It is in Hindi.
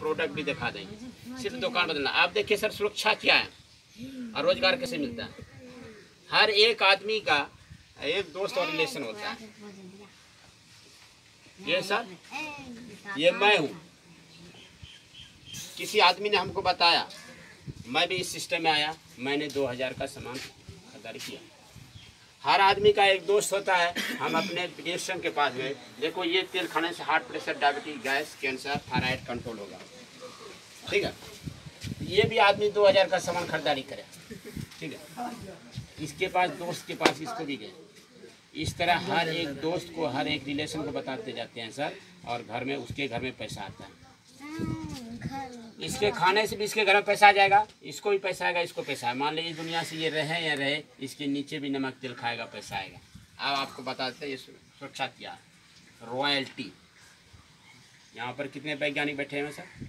प्रोडक्ट भी दिखा देंगे, सिर्फ दुकान बदलना। आप देखिए सर, सुरक्षा क्या है और रोजगार कैसे मिलता है। हर एक आदमी का एक दोस्त और रिलेशन होता है। ये सर, ये मैं हूँ। किसी आदमी ने हमको बताया, मैं भी इस सिस्टम में आया, मैंने 2000 का सामान खरीदारी किया। हर आदमी का एक दोस्त होता है। हम अपने पेशेंट के पास गए, देखो ये तेल खाने से heart pressure, diabetes, gas, cancer, thyroid control होगा। ठीक है, ये भी आदमी 2000 का सामान खरीदारी करे। ठीक है, इसके पास दोस्त के पास इसको भी गए। इस तरह हर एक दोस्त को, हर एक रिलेशन को बताते जाते हैं सर, और घर में, उसके घर में पैसा आता है। इसके खाने से भी इसके घर में पैसा आ जाएगा, इसको भी पैसा आएगा, इसको पैसा आएगा। मान लीजिए दुनिया से ये रहे या रहे, इसके नीचे भी नमक तेल खाएगा, पैसा आएगा। अब आपको बताते हैं ये सुरक्षा क्या, रॉयल्टी। यहाँ पर कितने वैज्ञानिक बैठे हैं सर?